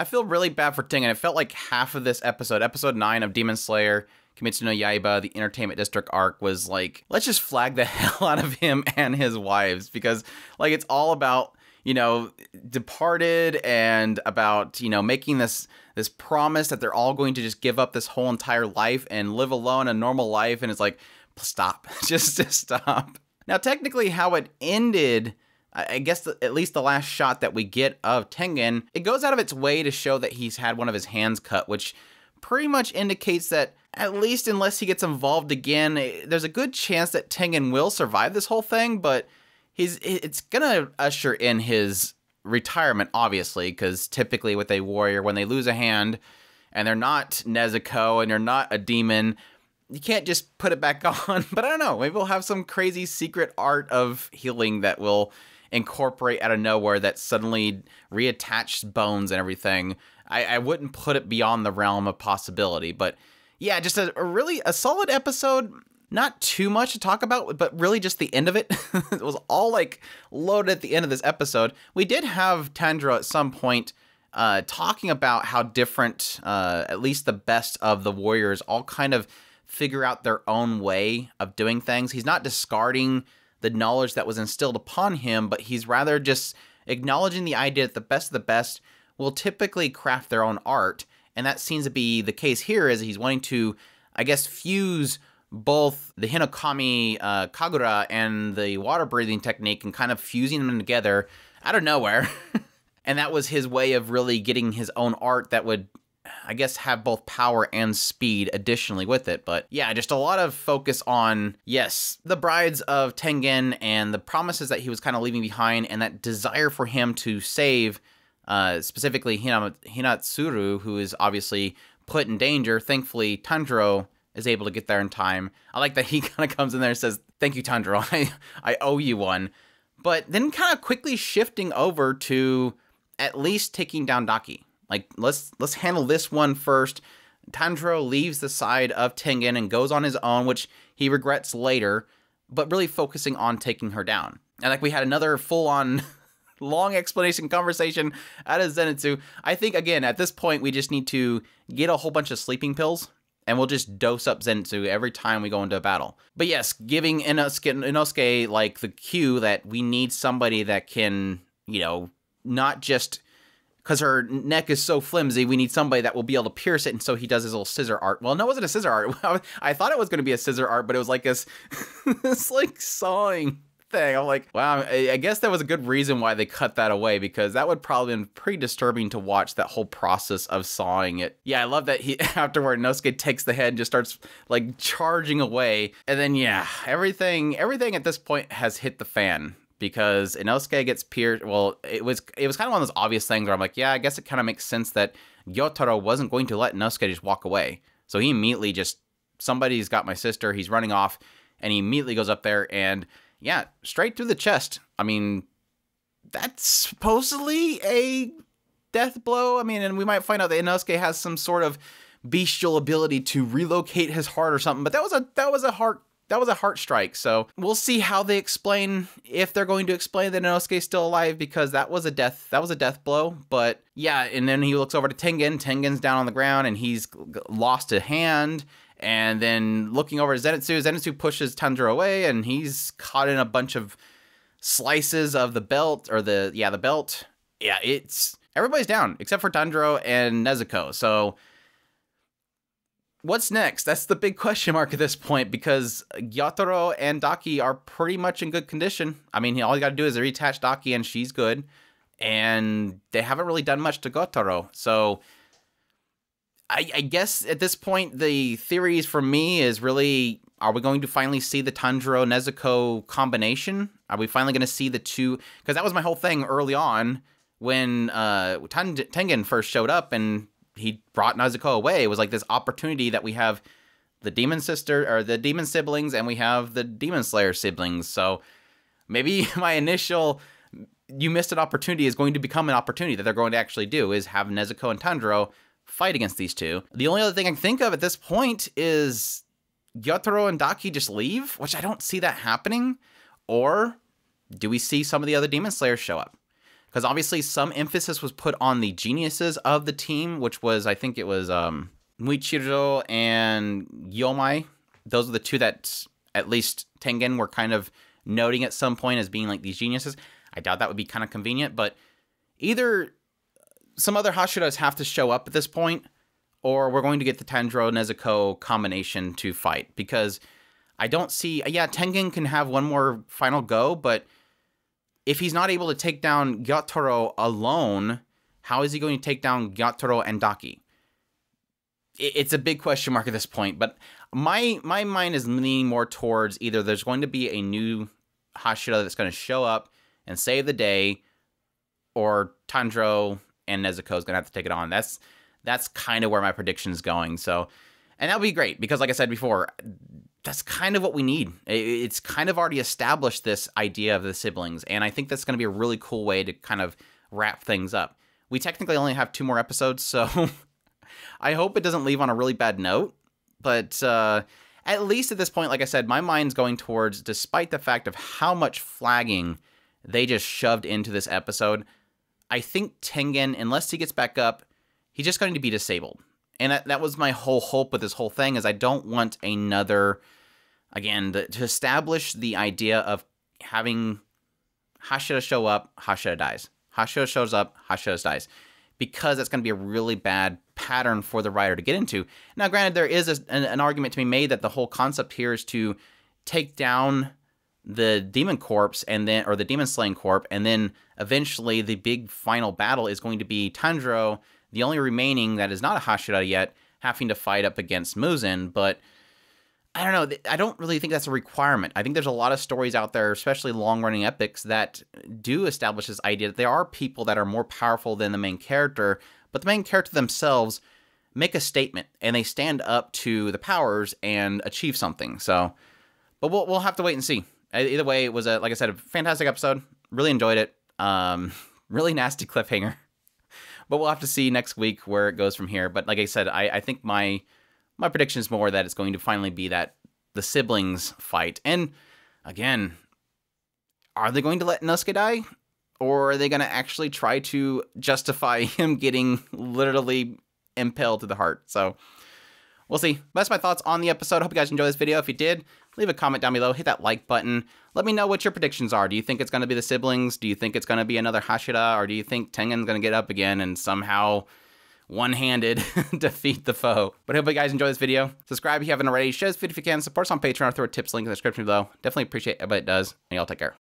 I feel really bad for Tengen. It felt like half of this episode, episode 9 of Demon Slayer, Kimetsu no Yaiba, the Entertainment District Arc, was like, let's just flag the hell out of him and his wives, because like it's all about, you know, departed and about, you know, making this promise that they're all going to just give up this whole entire life and live alone a normal life. And it's like, stop, just stop. Now, technically how it ended, I guess at least the last shot that we get of Tengen, it goes out of its way to show that he's had one of his hands cut, which pretty much indicates that at least unless he gets involved again, there's a good chance that Tengen will survive this whole thing, but it's gonna usher in his retirement, obviously, because typically with a warrior, when they lose a hand and they're not Nezuko and they're not a demon, you can't just put it back on. But I don't know, maybe we'll have some crazy secret art of healing that will incorporate out of nowhere that suddenly reattaches bones and everything. I wouldn't put it beyond the realm of possibility, but yeah, just a really solid episode. Not too much to talk about, but really just the end of it. It was all like loaded at the end of this episode. We did have Tanjiro at some point talking about how different, at least the best of the warriors, all kind of figure out their own way of doing things. He's not discarding the knowledge that was instilled upon him, but he's rather just acknowledging the idea that the best of the best will typically craft their own art. And that seems to be the case here, is he's wanting to, I guess, fuse both the Hinokami Kagura and the water breathing technique and kind of fusing them together out of nowhere. And that was his way of really getting his own art that would, I guess, have both power and speed additionally with it. But yeah, just a lot of focus on, yes, the brides of Tengen and the promises that he was kind of leaving behind, and that desire for him to save specifically Hinatsuru, who is obviously put in danger. Thankfully, Tanjiro is able to get there in time. I like that he kind of comes in there and says, thank you, Tanjiro, I owe you one. But then kind of quickly shifting over to at least taking down Daki. Like, let's handle this one first. Tanjiro leaves the side of Tengen and goes on his own, which he regrets later, but really focusing on taking her down. And like, we had another full-on long explanation conversation out of Zenitsu. I think, again, at this point, we just need to get a whole bunch of sleeping pills, and we'll just dose up Zenitsu every time we go into a battle. But yes, giving Inosuke like the cue that we need somebody that can, you know, not just... because her neck is so flimsy, we need somebody that will be able to pierce it, and so he does his little scissor art. Well, no, it wasn't a scissor art. I thought it was going to be a scissor art, but it was like this, this like sawing thing. I'm like, wow, I guess that was a good reason why they cut that away, because that would probably have been pretty disturbing to watch, that whole process of sawing it. Yeah, I love that he, afterward, Inosuke takes the head and just starts like charging away. And then, yeah, everything at this point has hit the fan, because Inosuke gets pierced. Well, it was kind of one of those obvious things where I'm like, yeah, I guess it kind of makes sense that Gyotaro wasn't going to let Inosuke just walk away. So he immediately just, somebody's got my sister, he's running off, and he immediately goes up there and, yeah, straight through the chest. I mean, that's supposedly a death blow. I mean, and we might find out that Inosuke has some sort of bestial ability to relocate his heart or something, but that was a heart strike, so we'll see how they explain, if they're going to explain that Inosuke is still alive, because that was a death blow. But yeah, and then he looks over to Tengen. Tengen's down on the ground, and he's lost a hand. And then looking over to Zenitsu, Zenitsu pushes Tanjiro away, and he's caught in a bunch of slices of the belt, or the belt. Yeah, it's everybody's down except for Tanjiro and Nezuko. So what's next? That's the big question mark at this point, because Gyotaro and Daki are pretty much in good condition. I mean, all you gotta do is reattach Daki and she's good. And they haven't really done much to Gyotaro. So I guess at this point, the theories for me is really, are we going to finally see the Tanjiro-Nezuko combination? Are we finally gonna see the two? Because that was my whole thing early on when Tengen first showed up and he brought Nezuko away. It was like this opportunity that we have the demon sister, or the demon siblings, and we have the Demon Slayer siblings. So maybe my initial, you missed an opportunity, is going to become an opportunity that they're going to actually do, is have Nezuko and Tanjiro fight against these two. The only other thing I can think of at this point is Gyotaro and Daki just leave, which I don't see that happening. Or do we see some of the other Demon Slayers show up? Because obviously some emphasis was put on the geniuses of the team, which was, I think it was Muichiro and Yomai. Those are the two that at least Tengen were kind of noting at some point as being like these geniuses. I doubt that would be kind of convenient, but either some other Hashiras have to show up at this point, or we're going to get the Tanjiro Nezuko combination to fight. Because I don't see... Yeah, Tengen can have one more final go, but... if he's not able to take down Gyotaro alone, how is he going to take down Gyotaro and Daki? It's a big question mark at this point, but my mind is leaning more towards either there's going to be a new Hashira that's going to show up and save the day, or Tanjiro and Nezuko is going to have to take it on. That's kind of where my prediction is going. So, and that'll be great because, like I said before, that's kind of what we need. It's kind of already established this idea of the siblings, and I think that's going to be a really cool way to kind of wrap things up. We technically only have 2 more episodes, so I hope it doesn't leave on a really bad note, but at least at this point, like I said, my mind's going towards, despite the fact of how much flagging they just shoved into this episode, I think Tengen, unless he gets back up, he's just going to be disabled. And that was my whole hope with this whole thing, is I don't want another, again, to establish the idea of having Hashira show up, Hashira dies. Hashira shows up, Hashira dies. Because that's going to be a really bad pattern for the writer to get into. Now, granted, there is an argument to be made that the whole concept here is to take down the demon corpse, and then, or the demon slaying corp, and then eventually the big final battle is going to be Tanjiro, the only remaining that is not a Hashira yet, having to fight up against Muzan. But I don't know. I don't really think that's a requirement. I think there's a lot of stories out there, especially long-running epics, that do establish this idea that there are people that are more powerful than the main character, but the main character themselves make a statement, and they stand up to the powers and achieve something. So, but we'll have to wait and see. Either way, it was, like I said, a fantastic episode. Really enjoyed it. Really nasty cliffhanger. But we'll have to see next week where it goes from here. But like I said, I think my prediction is more that it's going to finally be that the siblings fight. And again, are they going to let Inosuke die? Or are they going to actually try to justify him getting literally impaled to the heart? So we'll see. That's my thoughts on the episode. Hope you guys enjoyed this video. If you did, leave a comment down below. Hit that like button. Let me know what your predictions are. Do you think it's going to be the siblings? Do you think it's going to be another Hashira? Or do you think Tengen's going to get up again and somehow one-handed defeat the foe? But I hope you guys enjoy this video. Subscribe if you haven't already. Share this video if you can. Support us on Patreon or through a tips link in the description below. Definitely appreciate everybody does. And y'all take care.